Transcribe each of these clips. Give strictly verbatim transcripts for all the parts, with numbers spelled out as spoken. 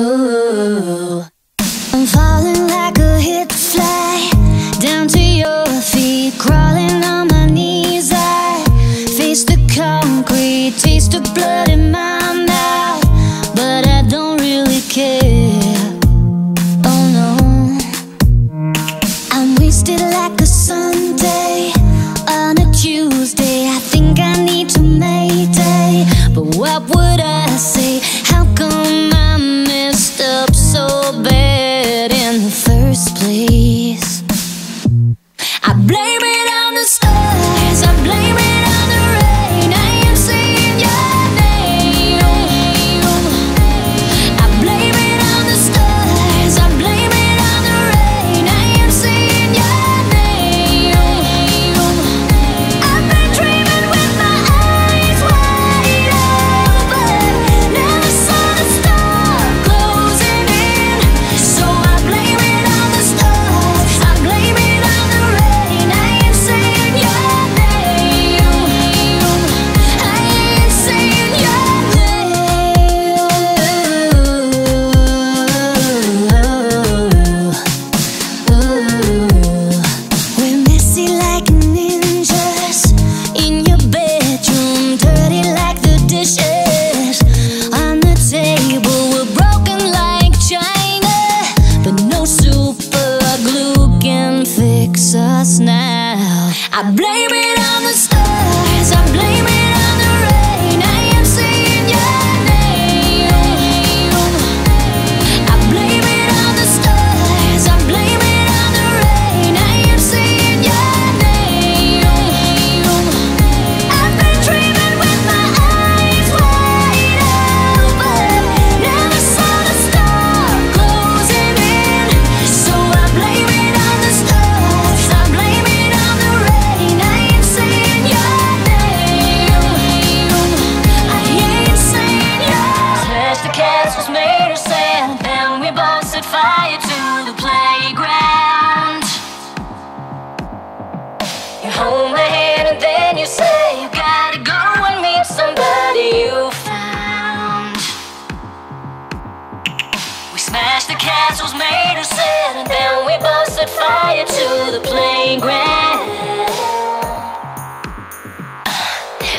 Ooh, I'm falling like a hit fly down to your feet, crawling on my knees. I face the concrete, taste the blood in my mouth, but I don't really care. Oh no, I'm wasted like a Sunday on a Tuesday. I think I need to Mayday, but what would I say? How come I messed up so bad in the first place? I blame it on the stars, I blame it on the rain. I am saying your name. I blame it on the stars, I blame it on the rain. I am saying your name. I've been dreaming with my eyes wide open, never saw the star closing in. So I blame it on the stars, I blame it on the rain. I am saying your name. I am saying your name. Ooh, we're messy like ninjas in your bedroom, dirty like the dishes on the table. We're broken like china, but no super glue can fix us now. I blame it on the stars, I blame it on the rain. I am saying your name. I blame it on the stars, I blame it on the rain. I am saying your name. I've been dreaming with my eyes wide open, never saw the star closing in. So I blame it on the stars, I blame it on the rain. I am saying your name. I am saying your name. First the cast was made of sand, then we both set fire to the playground. You hold my hand and then you say you gotta go and meet somebody you found. We smashed the castles made of sand, and then we both set fire to the playground.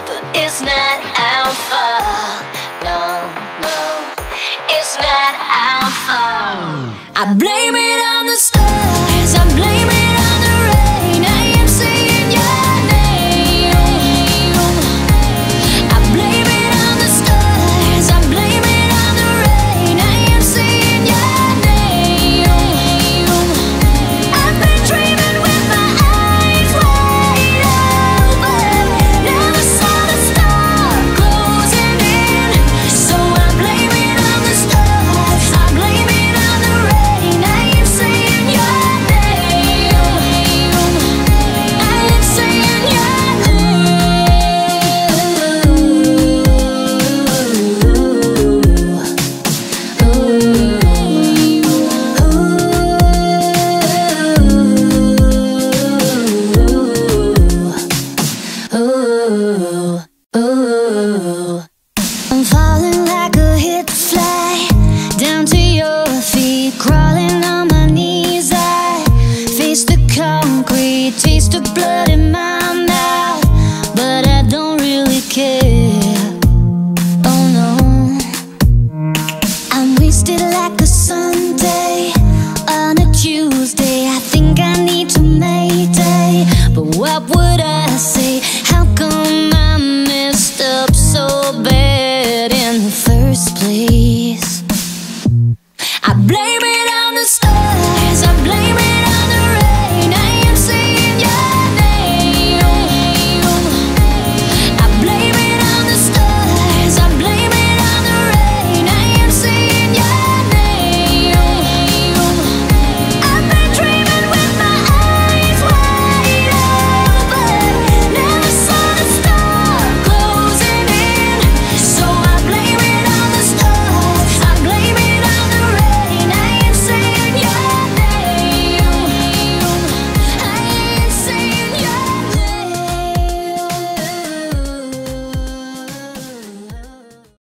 But it's not our fault, no, no, it's not our fault. I blame it on the stars, I blame it on the rain. I am saying your name. I blame it on the stars, I blame it on the rain. I am saying your name. I've been dreaming with my eyes wide open, never saw the star closing in. So I blame it on the stars, I blame it on the rain. I am saying your name. I am saying your name. Ooh, ooh, I'm falling like a hit fly down to your feet, crawling on my knees. I face the concrete, taste the blood in my mouth, but I don't really care. Oh no, I'm wasted like a Sunday on a Tuesday. I think I need to Mayday, but what would I